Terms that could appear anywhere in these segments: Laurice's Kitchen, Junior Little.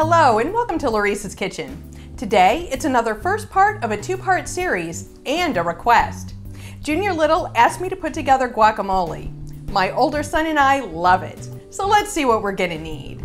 Hello and welcome to Laurice's Kitchen. Today, it's another first part of a two-part series and a request. Junior Little asked me to put together guacamole. My older son and I love it, so let's see what we're gonna need.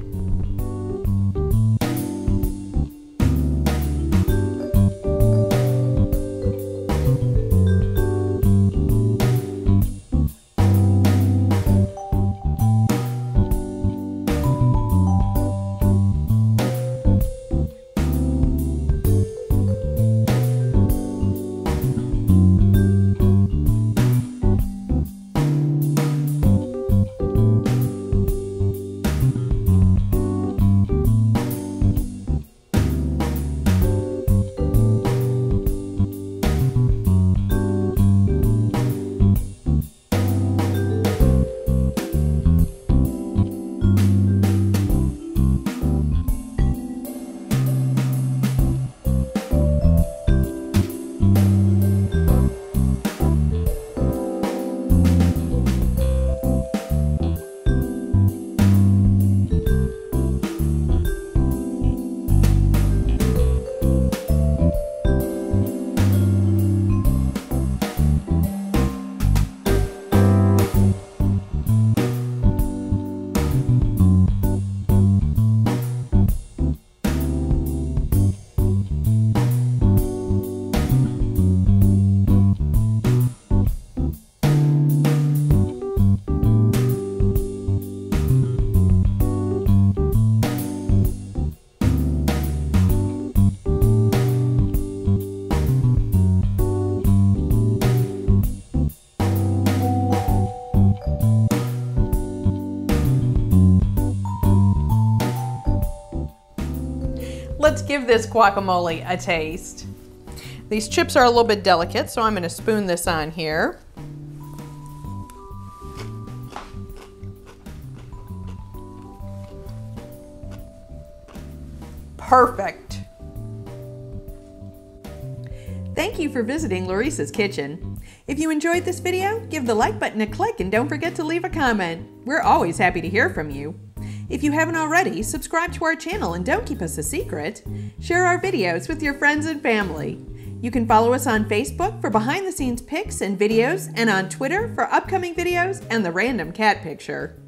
Let's give this guacamole a taste. These chips are a little bit delicate, so I'm gonna spoon this on here. Perfect. Thank you for visiting Laurice's Kitchen. If you enjoyed this video, give the like button a click and don't forget to leave a comment. We're always happy to hear from you. If you haven't already, subscribe to our channel and don't keep us a secret. Share our videos with your friends and family. You can follow us on Facebook for behind the scenes pics and videos and on Twitter for upcoming videos and the random cat picture.